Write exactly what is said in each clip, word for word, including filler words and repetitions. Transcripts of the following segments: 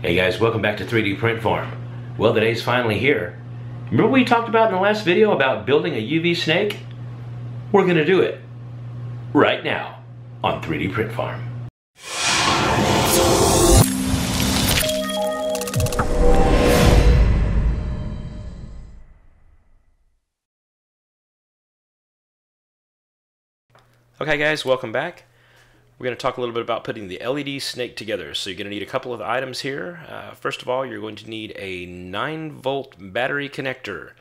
Hey guys, welcome back to three D Print Farm. Well, the day's finally here. Remember what we talked about in the last video about building a U V snake? We're gonna do it right now on three D Print Farm. Okay guys, welcome back. We're going to talk a little bit about putting the L E D snake together. So you're going to need a couple of items here. Uh, first of all, you're going to need a nine volt battery connector.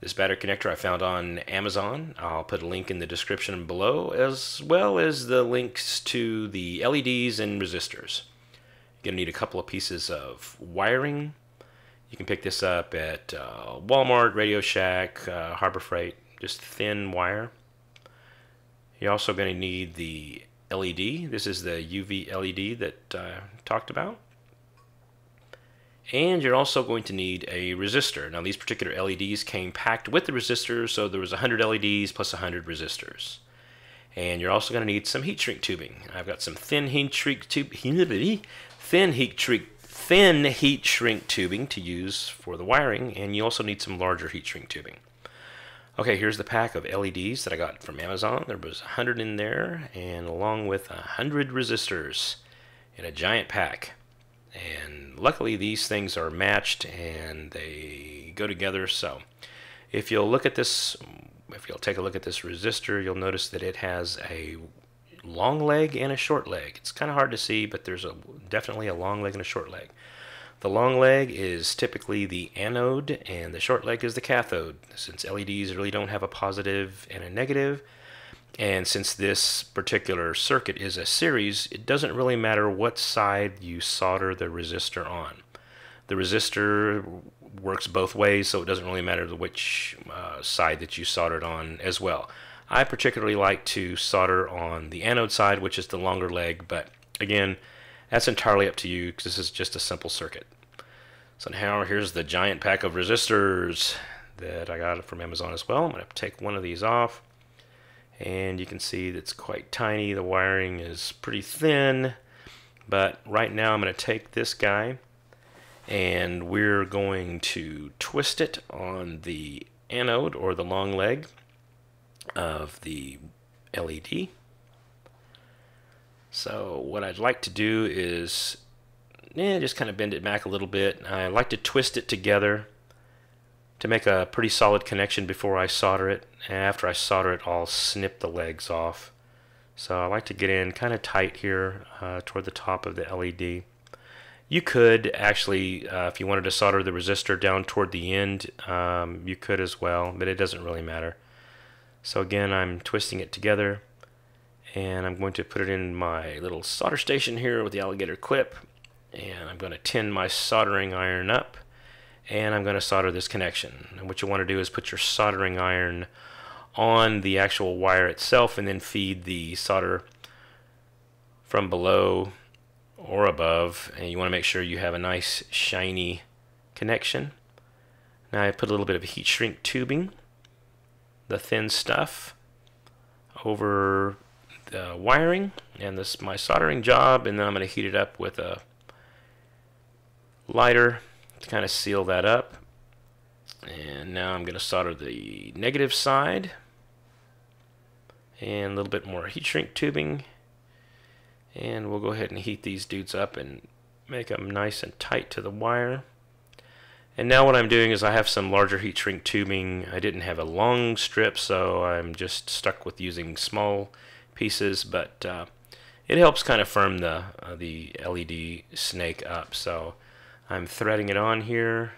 This battery connector I found on Amazon. I'll put a link in the description below, as well as the links to the L E Ds and resistors. You're going to need a couple of pieces of wiring. You can pick this up at uh, Walmart, Radio Shack, uh, Harbor Freight, just thin wire. You're also going to need the L E D. This is the U V L E D that I uh, talked about. And you're also going to need a resistor. Now these particular L E Ds came packed with the resistors, so there was one hundred L E Ds plus one hundred resistors. And you're also going to need some heat shrink tubing. I've got some thin heat shrink tube, thin heat shrink, thin heat shrink tubing to use for the wiring, and you also need some larger heat shrink tubing. Okay, here's the pack of L E Ds that I got from Amazon. There was one hundred in there, and along with one hundred resistors in a giant pack. And luckily these things are matched and they go together. So if you'll look at this, if you'll take a look at this resistor, you'll notice that it has a long leg and a short leg. It's kind of hard to see, but there's a, definitely a long leg and a short leg. The long leg is typically the anode, and the short leg is the cathode. Since L E Ds really don't have a positive and a negative, and since this particular circuit is a series, it doesn't really matter what side you solder the resistor on. The resistor works both ways, so it doesn't really matter which uh, side that you solder it on as well. I particularly like to solder on the anode side, which is the longer leg, but again, that's entirely up to you because this is just a simple circuit. So now here's the giant pack of resistors that I got from Amazon as well. I'm going to take one of these off, and you can see that's quite tiny. The wiring is pretty thin, but right now I'm going to take this guy and we're going to twist it on the anode or the long leg of the L E D. So what I'd like to do is eh, just kind of bend it back a little bit. I like to twist it together to make a pretty solid connection before I solder it. After I solder it, I'll snip the legs off. So I like to get in kind of tight here uh, toward the top of the L E D. You could actually, uh, if you wanted to solder the resistor down toward the end, um, you could as well, but it doesn't really matter. So again, I'm twisting it together. And I'm going to put it in my little solder station here with the alligator clip, and I'm going to tin my soldering iron up, and I'm going to solder this connection. And what you want to do is put your soldering iron on the actual wire itself and then feed the solder from below or above, and you want to make sure you have a nice shiny connection. Now I put a little bit of heat shrink tubing, the thin stuff, over the wiring, and this is my soldering job, and then I'm going to heat it up with a lighter to kind of seal that up. And now I'm going to solder the negative side and a little bit more heat shrink tubing, and we'll go ahead and heat these dudes up and make them nice and tight to the wire. And now what I'm doing is I have some larger heat shrink tubing. I didn't have a long strip, so I'm just stuck with using small pieces, but uh, it helps kind of firm the uh, the L E D snake up. So I'm threading it on here,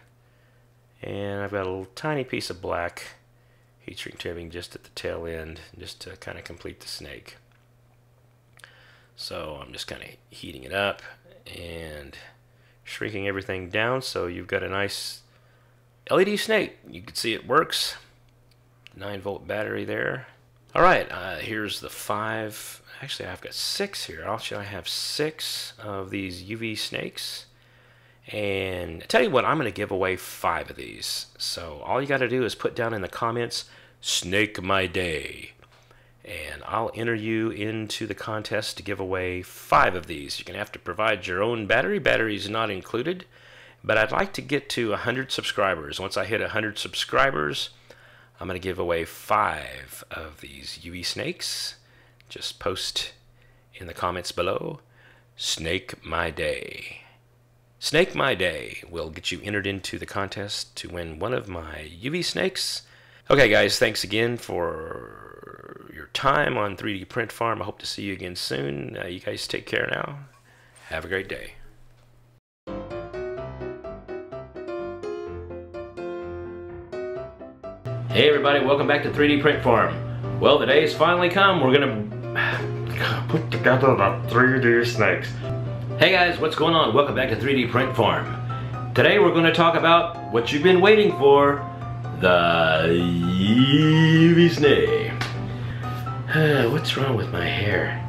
and I've got a little tiny piece of black heat shrink tubing just at the tail end, just to kind of complete the snake. So I'm just kind of heating it up and shrinking everything down, so you've got a nice L E D snake. You can see it works. nine volt battery there. Alright, uh, here's the five, actually I've got six here. Actually I have six of these U V snakes, and I tell you what, I'm going to give away five of these. So all you got to do is put down in the comments, "Snake my day," and I'll enter you into the contest to give away five of these. You're going to have to provide your own battery. Batteries not included, but I'd like to get to one hundred subscribers. Once I hit one hundred subscribers, I'm going to give away five of these U V snakes. Just post in the comments below, "Snake my day." Snake my day will get you entered into the contest to win one of my U V snakes. Okay guys, thanks again for your time on three D Print Farm. I hope to see you again soon. Uh, you guys take care now. Have a great day. Hey everybody, welcome back to three D Print Farm. Well, the day has finally come. We're gonna put together the three D snakes. Hey guys, what's going on? Welcome back to three D Print Farm. Today we're gonna talk about what you've been waiting for, the U V snake. What's wrong with my hair?